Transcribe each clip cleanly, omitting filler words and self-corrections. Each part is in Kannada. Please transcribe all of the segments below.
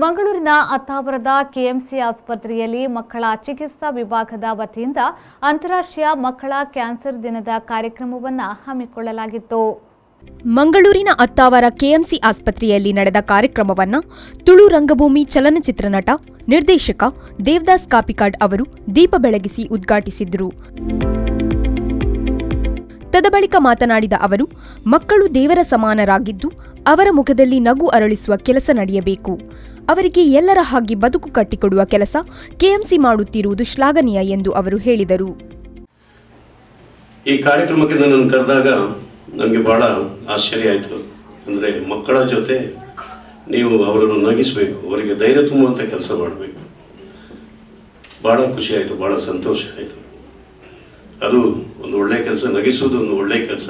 ಮಂಗಳೂರಿನ ಅತ್ತಾವರದ ಕೆಎಂಸಿ ಆಸ್ಪತ್ರೆಯಲ್ಲಿ ಮಕ್ಕಳ ಚಿಕಿತ್ಸಾ ವಿಭಾಗದ ವತಿಯಿಂದ ಅಂತಾರಾಷ್ಟ್ರೀಯ ಮಕ್ಕಳ ಕ್ಯಾನ್ಸರ್ ದಿನದ ಕಾರ್ಯಕ್ರಮವನ್ನು ಹಮ್ಮಿಕೊಳ್ಳಲಾಗಿತ್ತು. ಮಂಗಳೂರಿನ ಅತ್ತಾವರ ಕೆಎಂಸಿ ಆಸ್ಪತ್ರೆಯಲ್ಲಿ ನಡೆದ ಕಾರ್ಯಕ್ರಮವನ್ನು ತುಳು ರಂಗಭೂಮಿ ಚಲನಚಿತ್ರ ನಟ ನಿರ್ದೇಶಕ ದೇವದಾಸ್ ಕಾಪಿಕಾಡ್ ಅವರು ದೀಪ ಬೆಳಗಿಸಿ ಉದ್ಘಾಟಿಸಿದರು. ತದಬಳಿಕ ಮಾತನಾಡಿದ ಅವರು, ಮಕ್ಕಳು ದೇವರ ಸಮಾನರಾಗಿದ್ದು ಅವರ ಮುಖದಲ್ಲಿ ನಗು ಅರಳಿಸುವ ಕೆಲಸ ನಡೆಯಬೇಕು. ಅವರಿಗೆ ಎಲ್ಲರ ಹಾಗೆ ಬದುಕು ಕಟ್ಟಿಕೊಡುವ ಕೆಲಸ ಕೆಎಂಸಿ ಮಾಡುತ್ತಿರುವುದು ಶ್ಲಾಘನೀಯ ಎಂದು ಅವರು ಹೇಳಿದರು. ಈ ಕಾರ್ಯಕ್ರಮಕ್ಕೆ ನನ್ನನ್ನು ಕರೆದಾಗ ನನಗೆ ಬಹಳ ಆಶ್ಚರ್ಯ ಆಯಿತು. ಅಂದರೆ ಮಕ್ಕಳ ಜೊತೆ ನೀವು ಅವರನ್ನು ನಗಿಸಬೇಕು, ಅವರಿಗೆ ಧೈರ್ಯ ತುಂಬುವಂಥ ಕೆಲಸ ಮಾಡಬೇಕು. ಭಾಳ ಖುಷಿ ಆಯಿತು, ಭಾಳ ಸಂತೋಷ ಆಯಿತು. ಅದು ಒಂದು ಒಳ್ಳೆಯ ಕೆಲಸ, ನಗಿಸೋದು ಒಂದು ಒಳ್ಳೆಯ ಕೆಲಸ.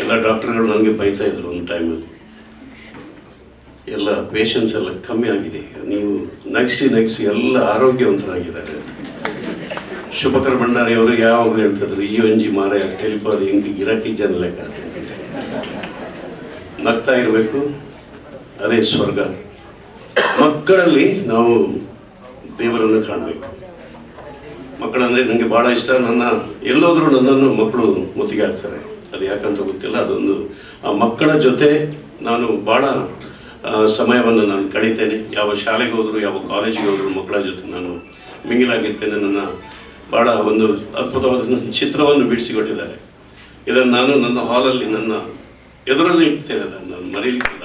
ಎಲ್ಲ ಡಾಕ್ಟರ್ಗಳು ನನಗೆ ಬೈತಾ ಇದ್ರು ಒಂದು ಟೈಮಲ್ಲಿ, ಎಲ್ಲ ಪೇಷನ್ಸ್ ಎಲ್ಲ ಕಮ್ಮಿ ಆಗಿದೆ, ನೀವು ನಗಿಸಿ ನಗಿಸಿ ಎಲ್ಲ ಆರೋಗ್ಯವಂತರಾಗಿದ್ದಾರೆ. ಶುಭಕರ್ ಭಂಡಾರಿ ಅವರು ಯಾವಾಗ ಹೇಳ್ತಿದ್ರು, ಈ ಒಂಜಿ ಮಾರ ಟೆಲಿಪಾದ ಹಿಂಗೆ ಗಿರಾಕಿ ಜನ ಲೆಕ್ಕ, ನಗ್ತಾ ಇರಬೇಕು, ಅದೇ ಸ್ವರ್ಗ. ಮಕ್ಕಳಲ್ಲಿ ನಾವು ದೇವರನ್ನು ಕಾಣಬೇಕು. ಮಕ್ಕಳಂದರೆ ನನಗೆ ಭಾಳ ಇಷ್ಟ. ನನ್ನ ಎಲ್ಲೋದ್ರೂ ನನ್ನನ್ನು ಮಕ್ಕಳು ಮುತ್ತಿಗೆ ಹಾಕ್ತಾರೆ, ಅದು ಯಾಕಂತ ಗೊತ್ತಿಲ್ಲ. ಅದೊಂದು ಆ ಮಕ್ಕಳ ಜೊತೆ ನಾನು ಭಾಳ ಸಮಯವನ್ನು ನಾನು ಕಳೀತೇನೆ. ಯಾವ ಶಾಲೆಗೆ ಹೋದರೂ, ಯಾವ ಕಾಲೇಜಿಗೆ ಹೋದರೂ ಮಕ್ಕಳ ಜೊತೆ ನಾನು ಮಿಂಗಿಲಾಗಿರ್ತೇನೆ. ನನ್ನ ಭಾಳ ಒಂದು ಅದ್ಭುತವಾದ ನನ್ನ ಚಿತ್ರವನ್ನು ಬಿಡಿಸಿಕೊಟ್ಟಿದ್ದಾರೆ. ಇದನ್ನು ನಾನು ನನ್ನ ಹಾಲಲ್ಲಿ ನನ್ನ ಎದುರಲ್ಲಿ ಇಡ್ತೇನೆ, ಅದನ್ನು ನಾನು ಮರೆಯಲಿಕ್ಕಿಲ್ಲ.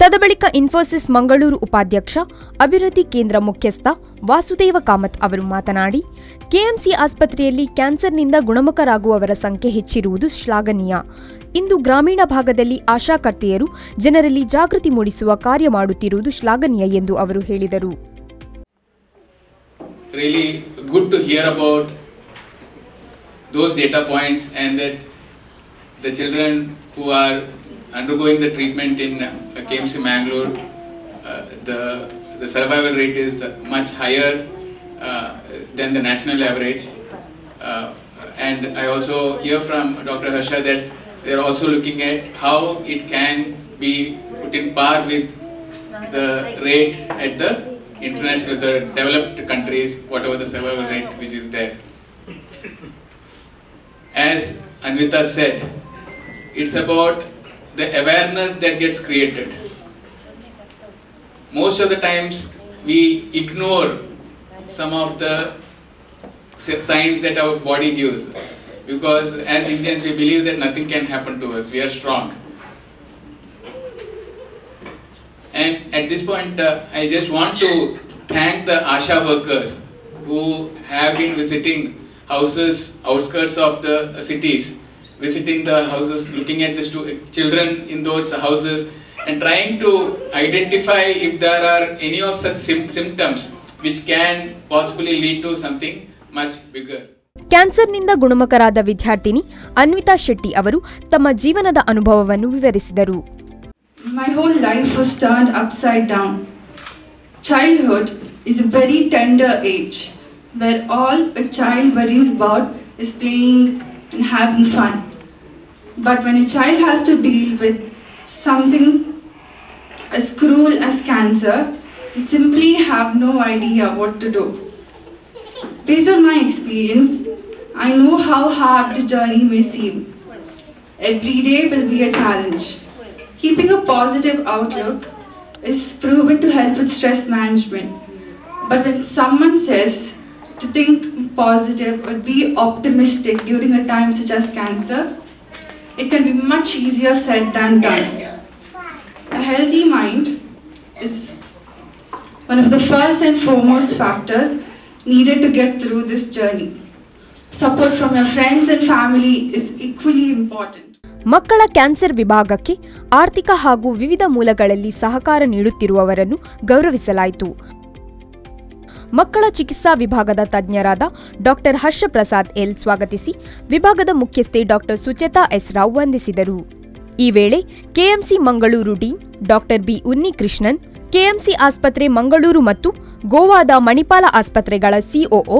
ತದಬಳಿಕ ಇನ್ಫೋಸಿಸ್ ಮಂಗಳೂರು ಉಪಾಧ್ಯಕ್ಷ ಅಭಿವೃದ್ಧಿ ಕೇಂದ್ರ ಮುಖ್ಯಸ್ಥ ವಾಸುದೇವ ಕಾಮತ್ ಅವರು ಮಾತನಾಡಿ, ಕೆಎಂಸಿ ಆಸ್ಪತ್ರೆಯಲ್ಲಿ ಕ್ಯಾನ್ಸರ್ನಿಂದ ಗುಣಮುಖರಾಗುವವರ ಸಂಖ್ಯೆ ಹೆಚ್ಚಿರುವುದು ಶ್ಲಾಘನೀಯ. ಇಂದು ಗ್ರಾಮೀಣ ಭಾಗದಲ್ಲಿ ಆಶಾಕರ್ತೆಯರು ಜನರಲ್ಲಿ ಜಾಗೃತಿ ಮೂಡಿಸುವ ಕಾರ್ಯ ಮಾಡುತ್ತಿರುವುದು ಶ್ಲಾಘನೀಯ ಎಂದು ಅವರು ಹೇಳಿದರು. Undergoing the treatment in KMC Mangalore, the survival rate is much higher than the national average, and I also hear from Dr. Harsha that they are also looking at how it can be put in par with the rate at the international, the developed countries, whatever the survival rate which is there. As Anvita said, it's about the awareness that gets created. Most of the times we ignore some of the signs that our body gives, because as Indians we believe that nothing can happen to us, we are strong. And at this point I just want to thank the ASHA workers who have been visiting houses, outskirts of the cities, visiting the houses, looking at the children in those houses and trying to identify if there are any of such symptoms which can possibly lead to something much bigger. ಕ್ಯಾನ್ಸರ್ನಿಂದ ಗುಣಮುಖರಾದ ವಿದ್ಯಾರ್ಥಿನಿ ಅನ್ವಿತಾ ಶೆಟ್ಟಿ ಅವರು ತಮ್ಮ ಜೀವನದ ಅನುಭವವನ್ನು ವಿವರಿಸಿದರು. My whole life was turned upside down. Childhood is a very tender age where all a child worries about is playing and having fun. But when a child has to deal with something as cruel as cancer, they simply have no idea what to do. Based on my experience, I know how hard the journey may seem. Every day will be a challenge. Keeping a positive outlook is proven to help with stress management. But when someone says to think positive or be optimistic during a time such as cancer, it can be much easier said than done. A healthy mind is one of the first and foremost factors needed to get through this journey. Support from your friends and family is equally important. ಮಕ್ಕಳ ಕ್ಯಾನ್ಸರ್ ವಿಭಾಗಕ್ಕೆ ಆರ್ಥಿಕ ಹಾಗೂ ವಿವಿಧ ಮೂಲಗಳಲ್ಲಿ ಸಹಕಾರ ನೀಡುತ್ತಿರುವವರನ್ನು ಗೌರವಿಸಲಾಯಿತು. ಮಕ್ಕಳ ಚಿಕಿತ್ಸಾ ವಿಭಾಗದ ತಜ್ಞರಾದ ಡಾಕ್ಟರ್ ಹರ್ಷ ಪ್ರಸಾದ್ ಎಲ್ ಸ್ವಾಗತಿಸಿ, ವಿಭಾಗದ ಮುಖ್ಯಸ್ಥೆ ಡಾಕ್ಟರ್ ಸುಚೇತಾ ಎಸ್ ರಾವ್ ವಂದಿಸಿದರು. ಈ ವೇಳೆ KMC Mangaluru dean doctor B. Unni Krishnan, KMC ಆಸ್ಪತ್ರೆ ಮಂಗಳೂರು ಮತ್ತು ಗೋವಾದ ಮಣಿಪಾಲ ಆಸ್ಪತ್ರೆಗಳ ಸಿಒಒ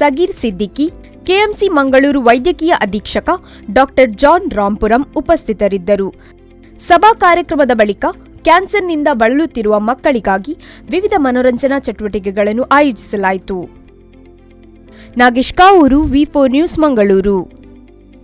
ಸಗೀರ್ ಸಿದ್ದಿಕ್ಕಿ, ಕೆಎಂಸಿ ಮಂಗಳೂರು ವೈದ್ಯಕೀಯ ಅಧೀಕ್ಷಕ ಡಾಕ್ಟರ್ ಜಾನ್ ರಾಂಪುರಂ ಉಪಸ್ಥಿತರಿದ್ದರು. ಸಭಾ ಕಾರ್ಯಕ್ರಮದ ಬಳಿಕ ಕ್ಯಾನ್ಸರ್ನಿಂದ ಬಳಲುತ್ತಿರುವ ಮಕ್ಕಳಿಗಾಗಿ ವಿವಿಧ ಮನೋರಂಜನಾ ಚಟುವಟಿಕೆಗಳನ್ನು ಆಯೋಜಿಸಲಾಯಿತು. ನಾಗೇಶ್ಕಾವರು ವಿ4 ನ್ಯೂಸ್, ಮಂಗಳೂರು.